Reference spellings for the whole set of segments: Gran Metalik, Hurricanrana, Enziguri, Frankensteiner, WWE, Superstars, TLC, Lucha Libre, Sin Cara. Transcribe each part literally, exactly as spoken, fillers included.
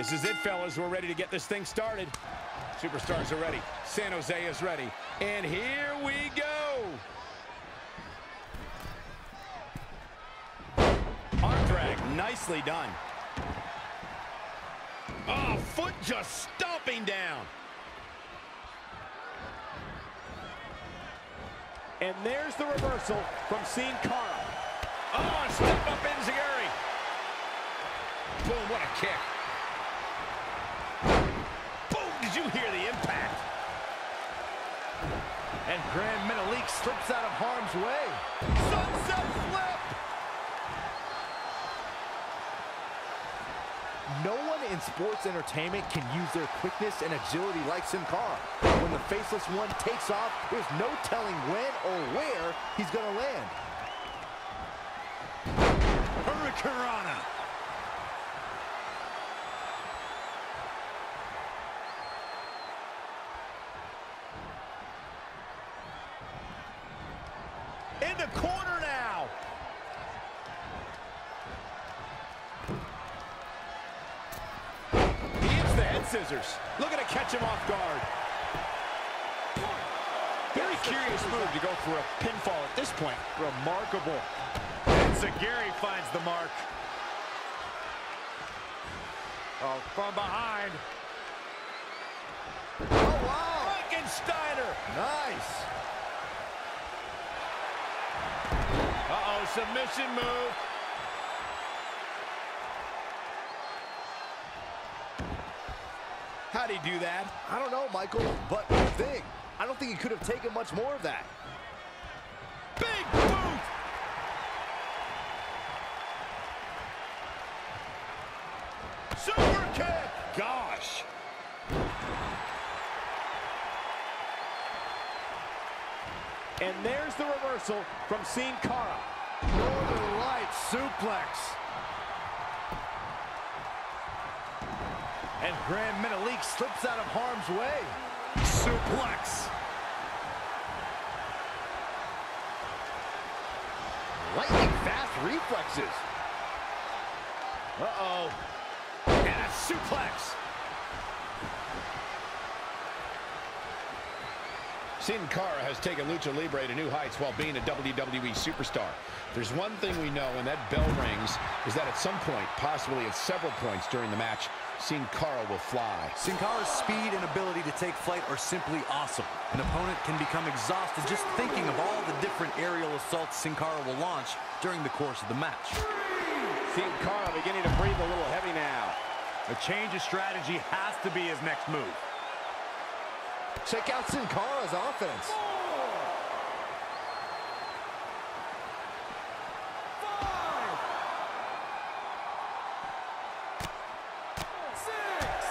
This is it, fellas. We're ready to get this thing started. Superstars are ready. San Jose is ready. And here we go. Arm drag. Nicely done. Oh, foot just stomping down. And there's the reversal from Sin Cara. Oh, and step up Enziguri. Boom, what a kick. Did you hear the impact? And Gran Metalik slips out of harm's way. Sunset flip! No one in sports entertainment can use their quickness and agility like Sin Cara. When the faceless one takes off, there's no telling when or where he's going to land. Hurricanrana. In the corner now. He hits the head scissors. Looking to catch him off guard. Very curious move to go for a pinfall at this point. Remarkable. Enziguri finds the mark. Oh, from behind. Oh, wow. Frankensteiner. Nice. Uh-oh, submission move. How'd he do that? I don't know, Michael, but the thing, I don't think he could have taken much more of that. Big boot! Super kick! Gosh! And there's the reversal from Sin Cara. Northern Light suplex. And Gran Metalik slips out of harm's way. Suplex. Lightning fast reflexes. Uh-oh. And a suplex. Sin Cara has taken Lucha Libre to new heights while being a W W E superstar. There's one thing we know when that bell rings is that at some point, possibly at several points during the match, Sin Cara will fly. Sin Cara's speed and ability to take flight are simply awesome. An opponent can become exhausted just thinking of all the different aerial assaults Sin Cara will launch during the course of the match. Sin Cara beginning to breathe a little heavy now. A change of strategy has to be his next move. Check out Sin Cara's offense. Four. Five. Six.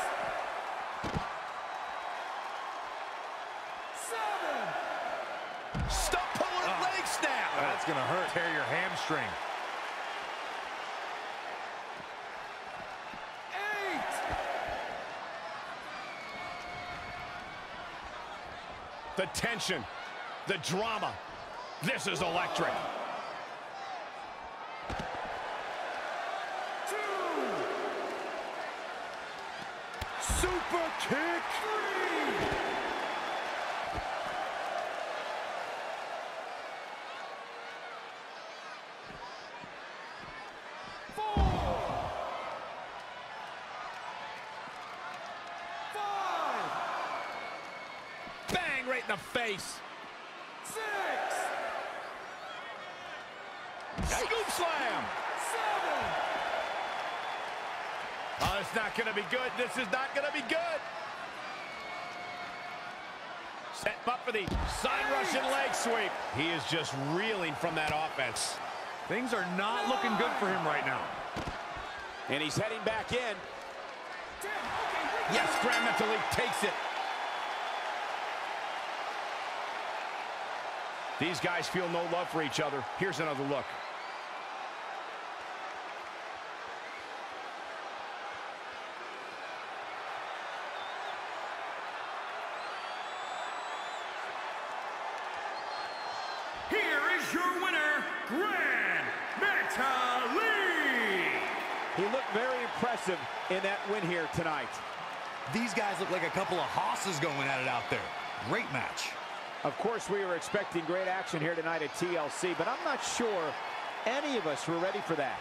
Seven. Stop pulling oh. leg snap. Oh, that's going to hurt. Tear your hamstring. The tension, the drama, this is electric. Two. Super kick. Three. Four. Five. Bang! Right in the face. Six. Scoop slam. Seven. Oh, it's not going to be good. This is not going to be good. Set up for the side Russian leg sweep. He is just reeling from that offense. Things are not Nine. looking good for him right now. And he's heading back in. Ten. Okay, yes, Gran Metalik takes it. These guys feel no love for each other. Here's another look. Here is your winner, Gran Metalik. He looked very impressive in that win here tonight. These guys look like a couple of hosses going at it out there. Great match. Of course, we were expecting great action here tonight at T L C, but I'm not sure any of us were ready for that.